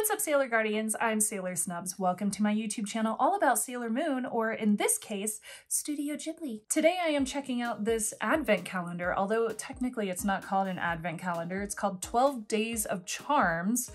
What's up, Sailor Guardians? I'm Sailor Snubs. Welcome to my YouTube channel all about Sailor Moon, or in this case, Studio Ghibli. Today I am checking out this advent calendar, although technically it's not called an advent calendar. It's called 12 Days of Charms,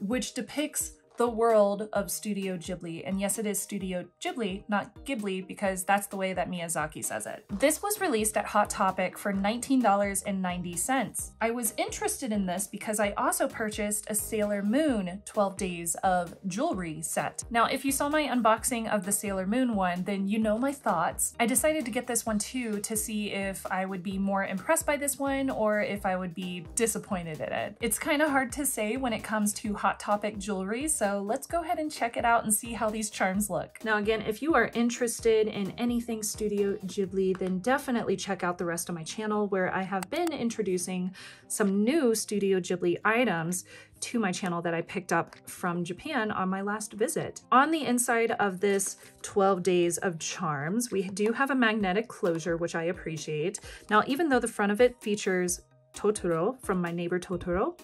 which depicts the world of Studio Ghibli. And yes, it is Studio Ghibli, not Ghibli, because that's the way that Miyazaki says it. This was released at Hot Topic for $19.90. I was interested in this because I also purchased a Sailor Moon 12 Days of Jewelry set. Now, if you saw my unboxing of the Sailor Moon one, then you know my thoughts. I decided to get this one too to see if I would be more impressed by this one or if I would be disappointed in it. It's kind of hard to say when it comes to Hot Topic jewelry, so let's go ahead and check it out and see how these charms look. Now again, if you are interested in anything Studio Ghibli, then definitely check out the rest of my channel where I have been introducing some new Studio Ghibli items to my channel that I picked up from Japan on my last visit. On the inside of this 12 Days of Charms, we do have a magnetic closure, which I appreciate. Now, even though the front of it features Totoro from My Neighbor Totoro,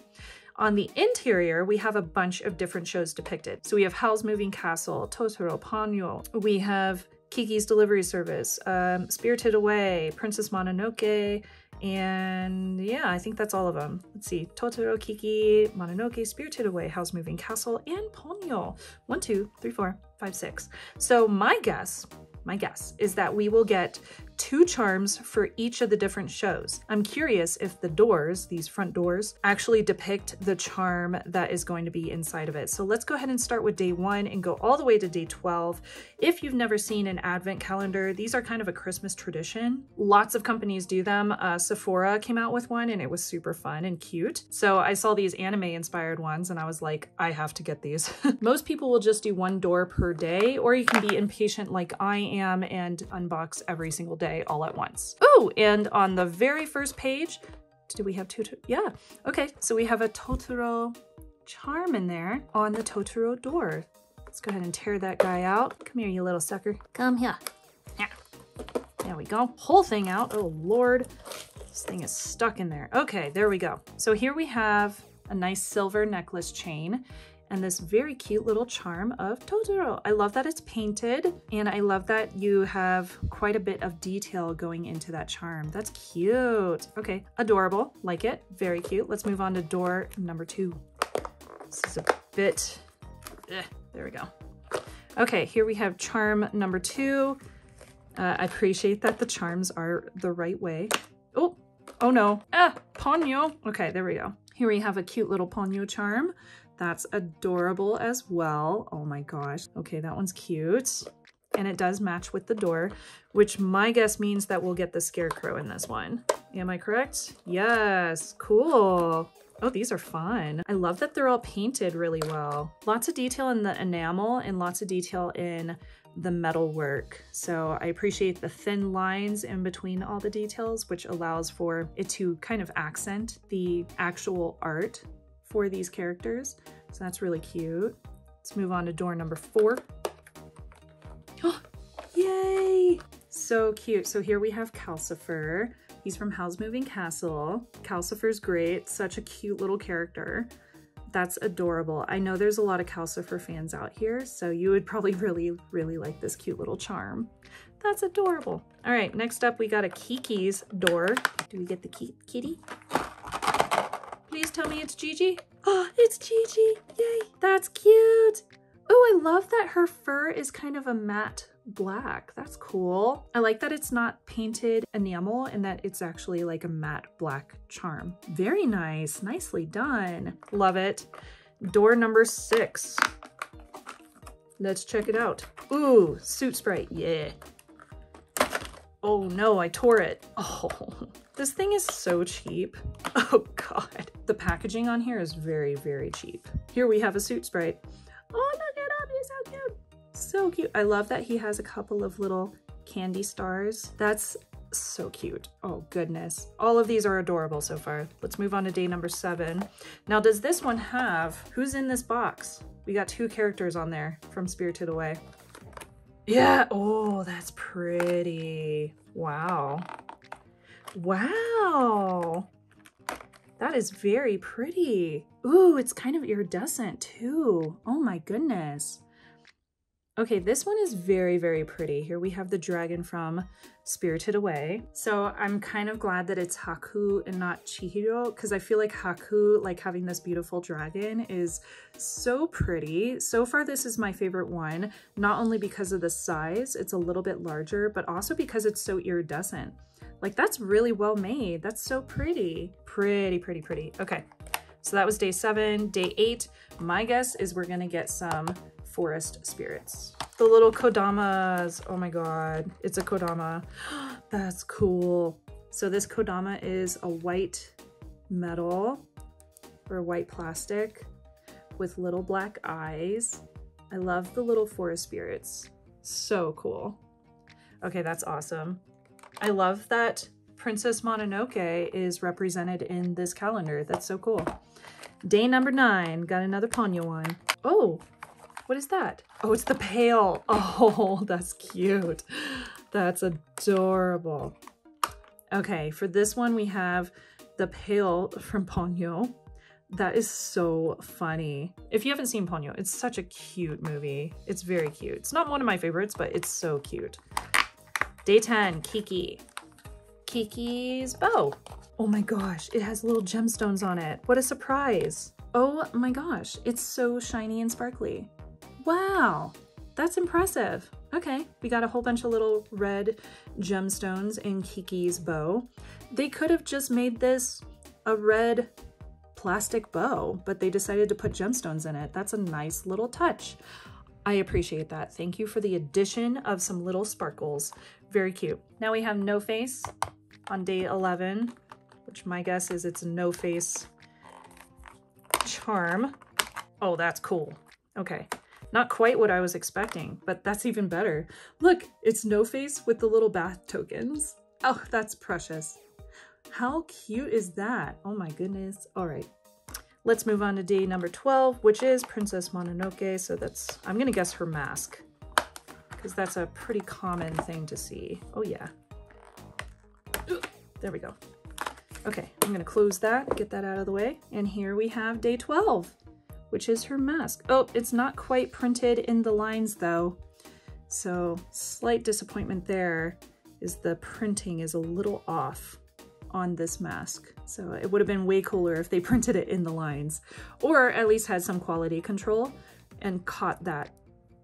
on the interior, we have a bunch of different shows depicted. So we have Howl's Moving Castle, Totoro, Ponyo. We have Kiki's Delivery Service, Spirited Away, Princess Mononoke, and yeah, I think that's all of them. Let's see, Totoro, Kiki, Mononoke, Spirited Away, Howl's Moving Castle, and Ponyo. 1, 2, 3, 4, 5, 6. So my guess is that we will get 2 charms for each of the different shows. I'm curious if the doors, these front doors, actually depict the charm that is going to be inside of it. So let's go ahead and start with day 1 and go all the way to day 12. If you've never seen an advent calendar, these are kind of a Christmas tradition. Lots of companies do them. Sephora came out with one and it was super fun and cute. So I saw these anime inspired ones and I was like, I have to get these. Most people will just do 1 door per day, or you can be impatient like I am and unbox every single day all at once. Oh, and on the very first page, do we have 2? Yeah, okay. So we have a Totoro charm in there on the Totoro door. Let's go ahead and tear that guy out. Come here, you little sucker. Come here. Yeah. There we go. Whole thing out. Oh, Lord. This thing is stuck in there. Okay, there we go. So here we have a nice silver necklace chain and this very cute little charm of Totoro. I love that it's painted, and I love that you have quite a bit of detail going into that charm. That's cute. Okay, adorable, like it, very cute. Let's move on to door number 2. This is a bit, there we go. Okay, here we have charm number 2. I appreciate that the charms are the right way. Oh, oh no, Ponyo. Okay, there we go. Here we have a cute little Ponyo charm. That's adorable as well. Oh my gosh. Okay, that one's cute. And it does match with the door, which my guess means that we'll get the scarecrow in this one. Am I correct? Yes, cool. Oh, these are fun. I love that they're all painted really well. Lots of detail in the enamel and lots of detail in the metal work. So I appreciate the thin lines in between all the details, which allows for it to kind of accent the actual art for these characters. So that's really cute. Let's move on to door number 4. Oh, yay! So cute. So here we have Calcifer. He's from Howl's Moving Castle. Calcifer's great, such a cute little character. That's adorable. I know there's a lot of Calcifer fans out here, so you would probably really, really like this cute little charm. That's adorable. All right, next up we got a Kiki's door. Do we get the kitty? Please tell me it's Gigi. Oh, it's Gigi, yay. That's cute. Oh, I love that her fur is kind of a matte black. That's cool. I like that it's not painted enamel and that it's actually like a matte black charm. Very nice, nicely done. Love it. Door number 6. Let's check it out. Ooh, suit sprite, yeah. Oh no, I tore it. Oh, this thing is so cheap. Oh God. The packaging on here is very, very cheap. Here we have a suit sprite. Oh, look at him, he's so cute. So cute. I love that he has a couple of little candy stars. That's so cute. Oh goodness. All of these are adorable so far. Let's move on to day number 7. Now, does this one have, who's in this box? We got 2 characters on there from Spirited Away. Yeah, oh, that's pretty. Wow. Wow. That is very pretty. Ooh, it's kind of iridescent too. Oh my goodness. Okay, this one is very, very pretty. Here we have the dragon from Spirited Away. So I'm kind of glad that it's Haku and not Chihiro, because I feel like Haku, like having this beautiful dragon, is so pretty. So far, this is my favorite one, not only because of the size, it's a little bit larger, but also because it's so iridescent. Like, that's really well made. That's so pretty. Pretty, pretty, pretty. Okay, so that was day 7. Day 8, my guess is we're gonna get some forest spirits. The little Kodamas, oh my God, it's a Kodama. That's cool. So this Kodama is a white metal or white plastic with little black eyes. I love the little forest spirits, so cool. Okay, that's awesome. I love that Princess Mononoke is represented in this calendar, that's so cool. Day number 9, got another Ponyo one. Oh, what is that? Oh, it's the pail. Oh, that's cute. That's adorable. Okay, for this one, we have the pail from Ponyo. That is so funny. If you haven't seen Ponyo, it's such a cute movie. It's very cute. It's not one of my favorites, but it's so cute. Day 10, Kiki. Kiki's bow. Oh my gosh, it has little gemstones on it. What a surprise. Oh my gosh, it's so shiny and sparkly. Wow, that's impressive. Okay, we got a whole bunch of little red gemstones in Kiki's bow. They could have just made this a red plastic bow, but they decided to put gemstones in it. That's a nice little touch. I appreciate that. Thank you for the addition of some little sparkles. Very cute. Now we have No Face on day 11, which my guess is it's a No Face charm. Oh, that's cool. Okay. Not quite what I was expecting, but that's even better. Look, it's No Face with the little bath tokens. Oh, that's precious. How cute is that? Oh my goodness. All right, let's move on to day number 12, which is Princess Mononoke. So that's, I'm gonna guess her mask, because that's a pretty common thing to see. Oh yeah. There we go. Okay, I'm gonna close that, get that out of the way. And here we have day 12. Which is her mask. Oh, it's not quite printed in the lines though. So slight disappointment there is the printing is a little off on this mask. So it would have been way cooler if they printed it in the lines, or at least had some quality control and caught that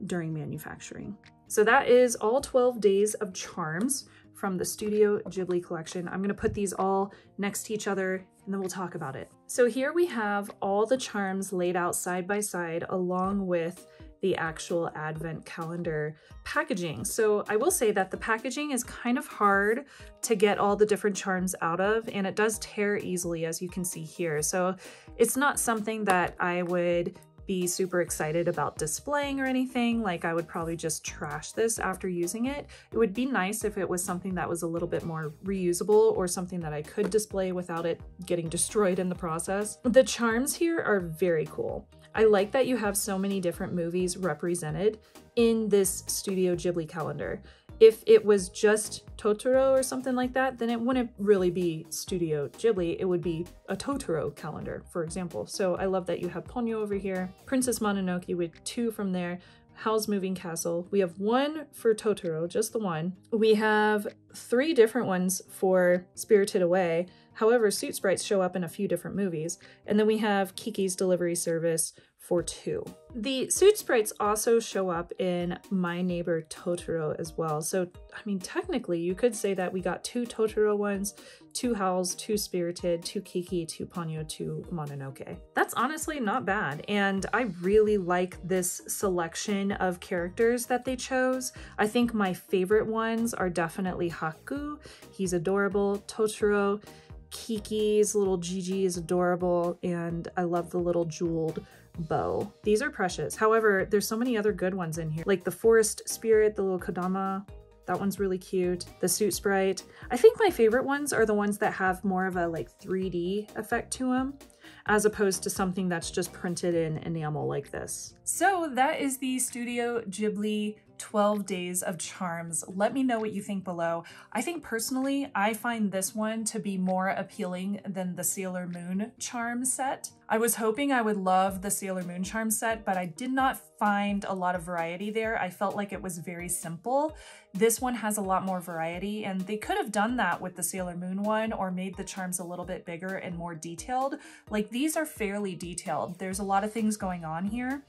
during manufacturing. So that is all 12 days of charms from the Studio Ghibli collection. I'm gonna put these all next to each other and then we'll talk about it. So here we have all the charms laid out side by side along with the actual advent calendar packaging. So I will say that the packaging is kind of hard to get all the different charms out of, and it does tear easily, as you can see here. So it's not something that I would be super excited about displaying or anything. Like, I would probably just trash this after using it. It would be nice if it was something that was a little bit more reusable or something that I could display without it getting destroyed in the process. The charms here are very cool. I like that you have so many different movies represented in this Studio Ghibli calendar. If it was just Totoro or something like that, then it wouldn't really be Studio Ghibli, it would be a Totoro calendar, for example. So I love that you have Ponyo over here, Princess Mononoke with 2 from there, Howl's Moving Castle. We have 1 for Totoro, just the one. We have 3 different ones for Spirited Away. However, suit sprites show up in a few different movies. And then we have Kiki's Delivery Service for 2. The suit sprites also show up in My Neighbor Totoro as well. So, I mean, technically you could say that we got 2 Totoro ones, 2 Howls, 2 Spirited, 2 Kiki, 2 Ponyo, 2 Mononoke. That's honestly not bad. And I really like this selection of characters that they chose. I think my favorite ones are definitely Haku. He's adorable. Totoro. Kiki's little Gigi is adorable, and I love the little jeweled bow. These are precious. However, there's so many other good ones in here, like the forest spirit, the little Kodama. That one's really cute. The suit sprite. I think my favorite ones are the ones that have more of a like 3D effect to them, as opposed to something that's just printed in enamel like this. So that is the Studio Ghibli 12 Days of Charms. Let me know what you think below. I think personally, I find this one to be more appealing than the Sailor Moon charm set. I was hoping I would love the Sailor Moon charm set, but I did not find a lot of variety there. I felt like it was very simple. This one has a lot more variety, and they could have done that with the Sailor Moon one, or made the charms a little bit bigger and more detailed. Like, these are fairly detailed. There's a lot of things going on here,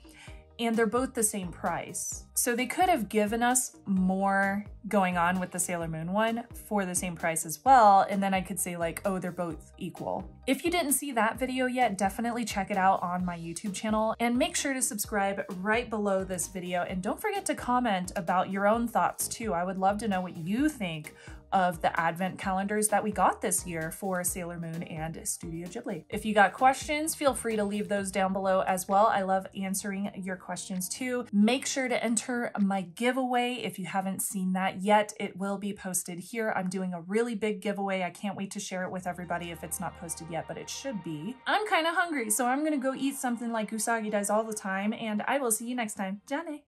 and they're both the same price. So they could have given us more going on with the Sailor Moon one for the same price as well, and then I could say like, oh, they're both equal. If you didn't see that video yet, definitely check it out on my YouTube channel, and make sure to subscribe right below this video, and don't forget to comment about your own thoughts too. I would love to know what you think of the advent calendars that we got this year for Sailor Moon and Studio Ghibli. If you got questions, feel free to leave those down below as well. I love answering your questions too. Make sure to enter my giveaway if you haven't seen that yet. It will be posted here. I'm doing a really big giveaway. I can't wait to share it with everybody if it's not posted yet, but it should be. I'm kind of hungry, so I'm gonna go eat something like Usagi does all the time, and I will see you next time. Jane!